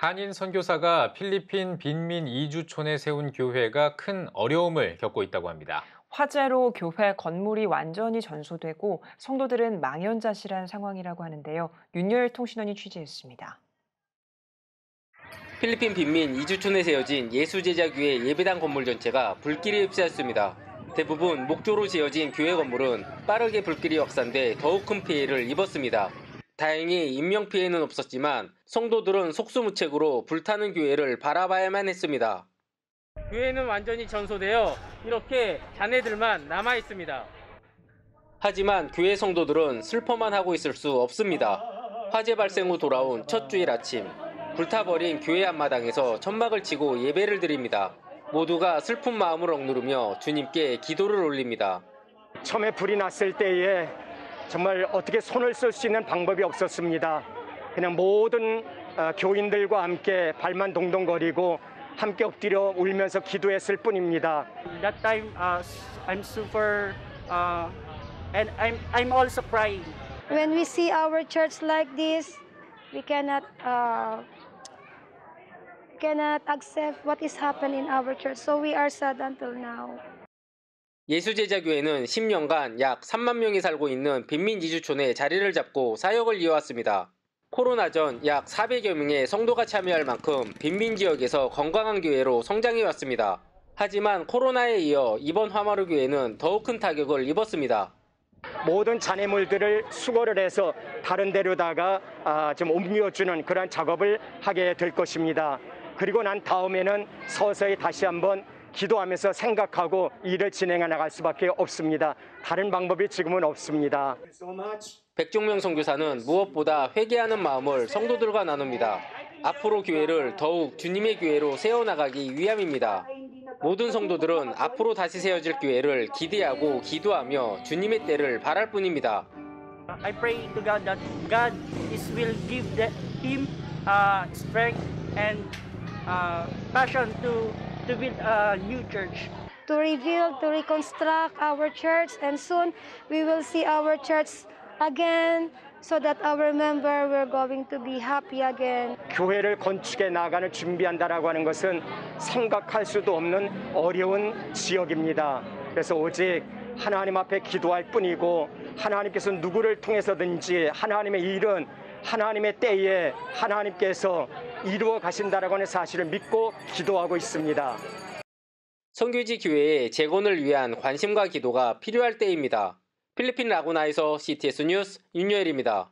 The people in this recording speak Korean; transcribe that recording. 한인 선교사가 필리핀 빈민 2주촌에 세운 교회가 큰 어려움을 겪고 있다고 합니다. 화재로 교회 건물이 완전히 전소되고 성도들은 망연자실한 상황이라고 하는데요. 윤여일 통신원이 취재했습니다. 필리핀 빈민 2주촌에 세워진 예수제자교회 예배당 건물 전체가 불길에 휩싸였습니다. 대부분 목조로 지어진 교회 건물은 빠르게 불길이 확산돼 더욱 큰 피해를 입었습니다. 다행히 인명피해는 없었지만 성도들은 속수무책으로 불타는 교회를 바라봐야만 했습니다. 교회는 완전히 전소되어 이렇게 잔해들만 남아있습니다. 하지만 교회 성도들은 슬퍼만 하고 있을 수 없습니다. 화재 발생 후 돌아온 첫 주일 아침, 불타버린 교회 앞마당에서 천막을 치고 예배를 드립니다. 모두가 슬픈 마음을 억누르며 주님께 기도를 올립니다. 처음에 불이 났을 때에 정말 어떻게 손을 쓸 수 있는 방법이 없었습니다. 그냥 모든 교인들과 함께 발만 동동거리고 함께 엎드려 울면서 기도했을 뿐입니다. That time I'm super and I'm also crying. When we see our church like this, we cannot accept what is happening in our church. So we are sad until now. 예수제자교회는 10년간 약 3만 명이 살고 있는 빈민 2주촌에 자리를 잡고 사역을 이어왔습니다. 코로나 전 약 400여 명의 성도가 참여할 만큼 빈민 지역에서 건강한 교회로 성장해왔습니다. 하지만 코로나에 이어 이번 화마루 교회는 더욱 큰 타격을 입었습니다. 모든 잔해물들을 수거를 해서 다른 데로다가 좀 옮겨주는 그런 작업을 하게 될 것입니다. 그리고 난 다음에는 서서히 다시 한번 기도하면서 생각하고 일을 진행해 나갈 수밖에 없습니다. 다른 방법이 지금은 없습니다. 백종명 선교사는 무엇보다 회개하는 마음을 성도들과 나눕니다. 앞으로 교회를 더욱 주님의 교회로 세워나가기 위함입니다. 모든 성도들은 앞으로 다시 세워질 교회를 기대하고 기도하며 주님의 때를 바랄 뿐입니다. I pray to God that God will give him strength and passion to build a new church. To rebuild, to reconstruct our church, and soon we will see our church again, so that our member will going to be happy again. 교회를 건축해 나가는 준비한다라고 하는 것은 생각할 수도 없는 어려운 지역입니다. 그래서 오직 하나님 앞에 기도할 뿐이고 하나님께서 누구를 통해서든지 하나님의 일은 하나님의 때에 하나님께서 이루어 가신다라고 하는 사실을 믿고 기도하고 있습니다. 선교지 교회의 재건을 위한 관심과 기도가 필요할 때입니다. 필리핀 라구나에서 CTS뉴스 윤여일입니다.